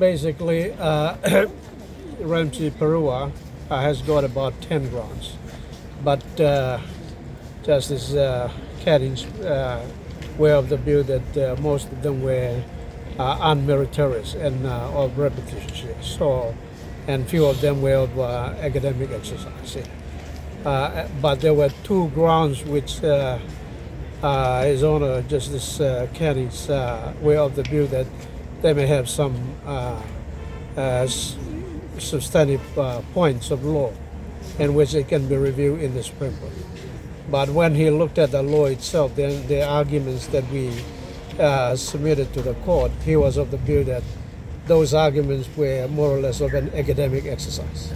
basically Ramsay Pariwa has got about 10 grounds, but Justice Cannings were of the view that most of them were unmeritorious and of repetition, so, and few of them were of academic exercise. But there were two grounds which His Honor Justice Cannings were of the view that they may have some substantive points of law in which it can be reviewed in the Supreme Court. But when he looked at the law itself, the arguments that we submitted to the court, he was of the view that those arguments were more or less of an academic exercise.